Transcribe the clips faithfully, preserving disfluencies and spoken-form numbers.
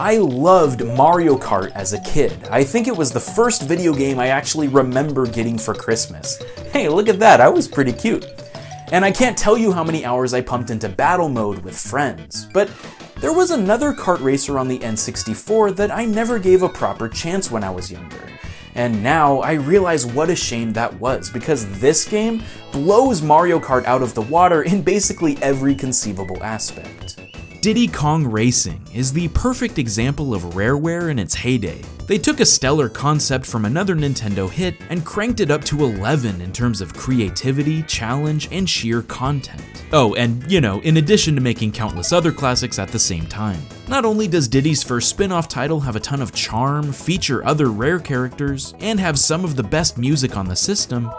I loved Mario Kart as a kid. I think it was the first video game I actually remember getting for Christmas. Hey, look at that, I was pretty cute. And I can't tell you how many hours I pumped into battle mode with friends. But there was another kart racer on the N sixty-four that I never gave a proper chance when I was younger. And now I realize what a shame that was, because this game blows Mario Kart out of the water in basically every conceivable aspect. Diddy Kong Racing is the perfect example of Rareware in its heyday. They took a stellar concept from another Nintendo hit and cranked it up to eleven in terms of creativity, challenge, and sheer content. Oh, and you know, in addition to making countless other classics at the same time. Not only does Diddy's first spin-off title have a ton of charm, feature other Rare characters, and have some of the best music on the system,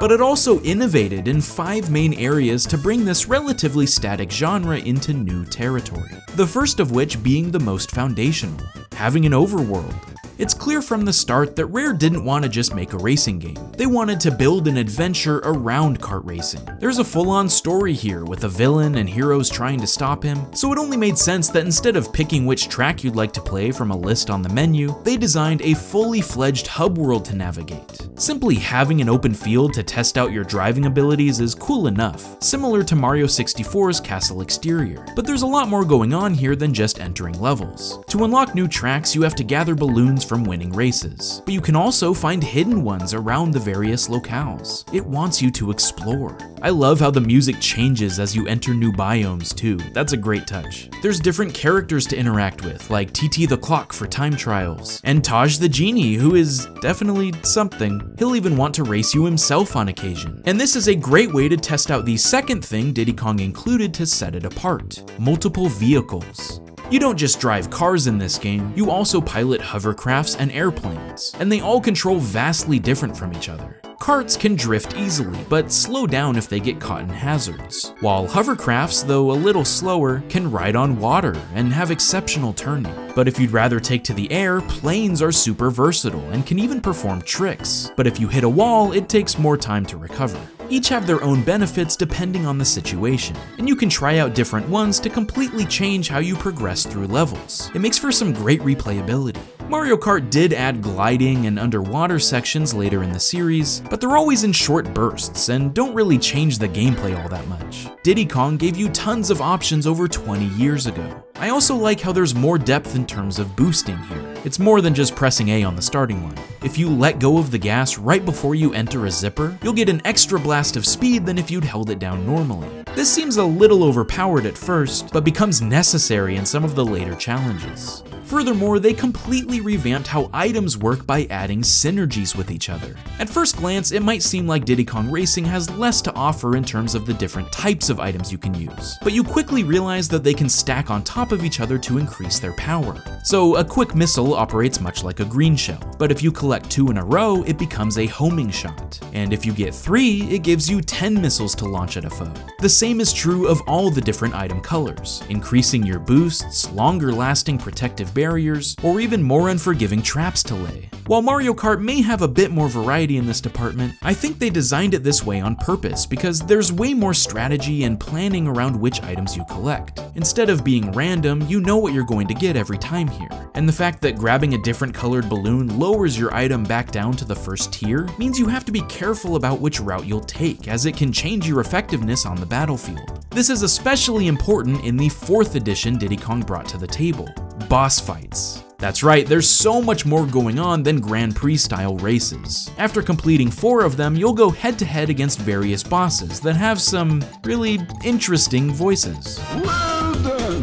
but it also innovated in five main areas to bring this relatively static genre into new territory. The first of which being the most foundational, having an overworld. It's clear from the start that Rare didn't want to just make a racing game. They wanted to build an adventure around kart racing. There's a full-on story here with a villain and heroes trying to stop him, so it only made sense that instead of picking which track you'd like to play from a list on the menu, they designed a fully fledged hub world to navigate. Simply having an open field to test out your driving abilities is cool enough, similar to Mario sixty-four's Castle Exterior, but there's a lot more going on here than just entering levels. To unlock new tracks, you have to gather balloons from winning races, but you can also find hidden ones around the various locales. It wants you to explore. I love how the music changes as you enter new biomes too, that's a great touch. There's different characters to interact with, like T T the Clock for time trials, and Taj the Genie, who is definitely something. He'll even want to race you himself on occasion. And this is a great way to test out the second thing Diddy Kong included to set it apart, multiple vehicles. You don't just drive cars in this game, you also pilot hovercrafts and airplanes, and they all control vastly different from each other. Karts can drift easily, but slow down if they get caught in hazards, while hovercrafts, though a little slower, can ride on water and have exceptional turning. But if you'd rather take to the air, planes are super versatile and can even perform tricks. But if you hit a wall, it takes more time to recover. Each have their own benefits depending on the situation, and you can try out different ones to completely change how you progress through levels. It makes for some great replayability. Mario Kart did add gliding and underwater sections later in the series, but they're always in short bursts and don't really change the gameplay all that much. Diddy Kong gave you tons of options over twenty years ago. I also like how there's more depth in terms of boosting here. It's more than just pressing A on the starting line. If you let go of the gas right before you enter a zipper, you'll get an extra blast of speed than if you'd held it down normally. This seems a little overpowered at first, but becomes necessary in some of the later challenges. Furthermore, they completely revamped how items work by adding synergies with each other. At first glance, it might seem like Diddy Kong Racing has less to offer in terms of the different types of items you can use, but you quickly realize that they can stack on top of each other to increase their power. So a quick missile operates much like a green shell, but if you collect two in a row, it becomes a homing shot. And if you get three, it gives you ten missiles to launch at a foe. The same is true of all the different item colors, increasing your boosts, longer lasting protective barriers, or even more unforgiving traps to lay. While Mario Kart may have a bit more variety in this department, I think they designed it this way on purpose because there's way more strategy and planning around which items you collect. Instead of being random, you know what you're going to get every time here. And the fact that grabbing a different colored balloon lowers your item back down to the first tier means you have to be careful about which route you'll take, as it can change your effectiveness on the battlefield. This is especially important in the fourth edition Diddy Kong brought to the table, boss fights. That's right, there's so much more going on than Grand Prix style races. After completing four of them, you'll go head to head against various bosses that have some really interesting voices. Well done!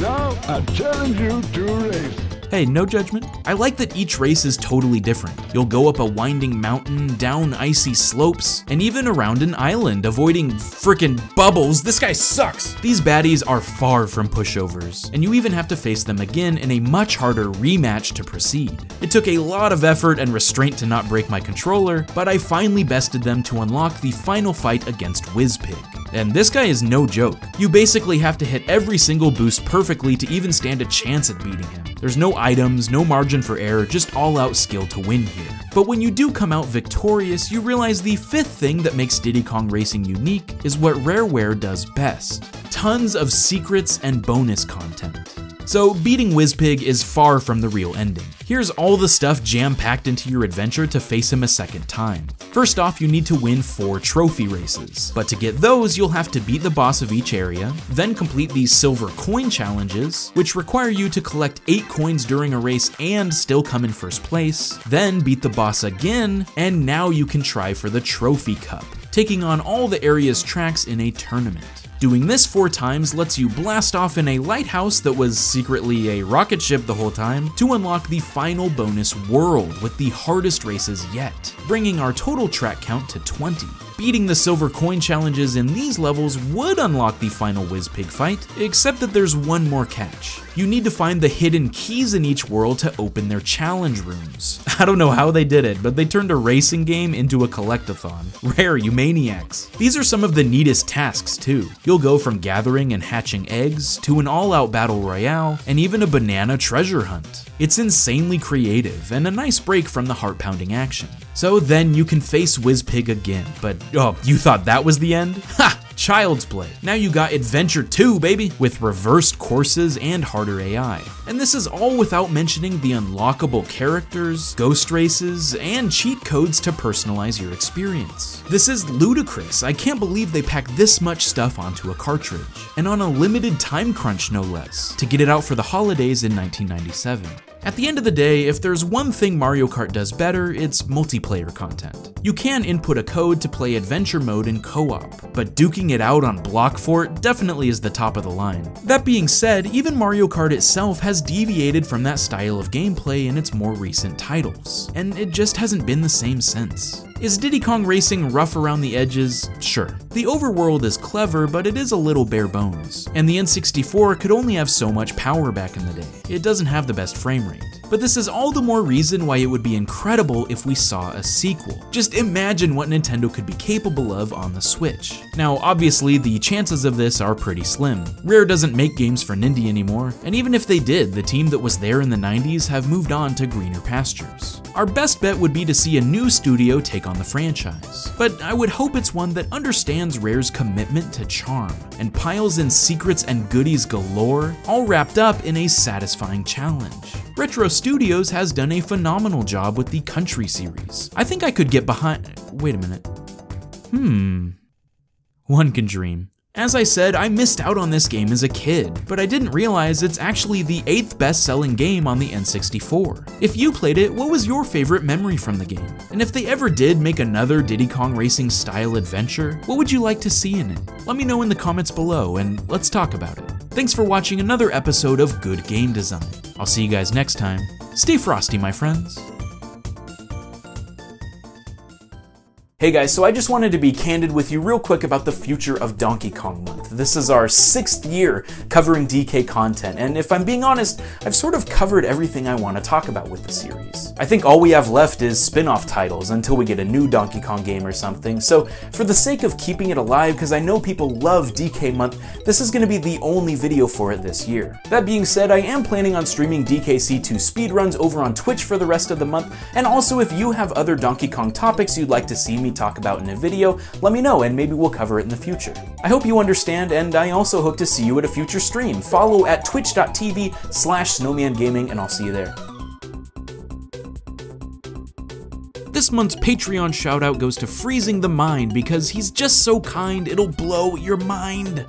Now I challenge you to race. Hey, no judgment. I like that each race is totally different. You'll go up a winding mountain, down icy slopes, and even around an island, avoiding frickin' bubbles. This guy sucks! These baddies are far from pushovers, and you even have to face them again in a much harder rematch to proceed. It took a lot of effort and restraint to not break my controller, but I finally bested them to unlock the final fight against Wizpig. And this guy is no joke. You basically have to hit every single boost perfectly to even stand a chance at beating him. There's no items, no margin for error, just all-out skill to win here. But when you do come out victorious, you realize the fifth thing that makes Diddy Kong Racing unique is what Rareware does best. Tons of secrets and bonus content. so beating Wizpig is far from the real ending. Here's all the stuff jam-packed into your adventure to face him a second time. First off, you need to win four trophy races, but to get those you'll have to beat the boss of each area, then complete these silver coin challenges, which require you to collect eight coins during a race and still come in first place, then beat the boss again, and now you can try for the trophy cup, taking on all the area's tracks in a tournament. Doing this four times lets you blast off in a lighthouse that was secretly a rocket ship the whole time to unlock the final bonus world with the hardest races yet, bringing our total track count to twenty. Beating the silver coin challenges in these levels would unlock the final Wizpig fight, except that there's one more catch. You need to find the hidden keys in each world to open their challenge rooms. I don't know how they did it, but they turned a racing game into a collectathon. Rare, you maniacs. These are some of the neatest tasks too. You'll go from gathering and hatching eggs to an all-out battle royale and even a banana treasure hunt. It's insanely creative and a nice break from the heart-pounding action. So then you can face Wizpig again, but oh, you thought that was the end? Ha! Child's play. Now you got Adventure two, baby, with reversed courses and harder A I. And this is all without mentioning the unlockable characters, ghost races, and cheat codes to personalize your experience. This is ludicrous. I can't believe they pack this much stuff onto a cartridge, and on a limited time crunch no less, to get it out for the holidays in nineteen ninety-seven. At the end of the day, if there's one thing Mario Kart does better, it's multiplayer content. You can input a code to play adventure mode in co-op, but duking it out on Block Fort definitely is the top of the line. That being said, even Mario Kart itself has deviated from that style of gameplay in its more recent titles, and it just hasn't been the same since. Is Diddy Kong Racing rough around the edges? Sure. The overworld is clever, but it is a little bare bones, and the N sixty-four could only have so much power back in the day. It doesn't have the best frame rate. But this is all the more reason why it would be incredible if we saw a sequel. Just imagine what Nintendo could be capable of on the Switch. Now, obviously, the chances of this are pretty slim. Rare doesn't make games for Nindy anymore, and even if they did, the team that was there in the nineties have moved on to greener pastures. Our best bet would be to see a new studio take on the franchise, but I would hope it's one that understands Rare's commitment to charm and piles in secrets and goodies galore, all wrapped up in a satisfying challenge. Retro Studios has done a phenomenal job with the Country series. I think I could get behind... Wait a minute. Hmm. One can dream. As I said, I missed out on this game as a kid, but I didn't realize it's actually the eighth best-selling game on the N sixty-four. If you played it, what was your favorite memory from the game? And if they ever did make another Diddy Kong Racing-style adventure, what would you like to see in it? Let me know in the comments below, and let's talk about it. Thanks for watching another episode of Good Game Design. I'll see you guys next time. Stay frosty, my friends. Hey guys, so I just wanted to be candid with you real quick about the future of Donkey Kong Month. This is our sixth year covering D K content, and if I'm being honest, I've sort of covered everything I want to talk about with the series. I think all we have left is spin-off titles until we get a new Donkey Kong game or something, so for the sake of keeping it alive, because I know people love D K Month, this is going to be the only video for it this year. That being said, I am planning on streaming D K C two speedruns over on Twitch for the rest of the month, and also if you have other Donkey Kong topics you'd like to see me talk about in a video, let me know and maybe we'll cover it in the future. I hope you understand, and I also hope to see you at a future stream. Follow at twitch dot t v slash snowman gaming and I'll see you there. This month's Patreon shoutout goes to Freezing the Mind because he's just so kind it'll blow your mind.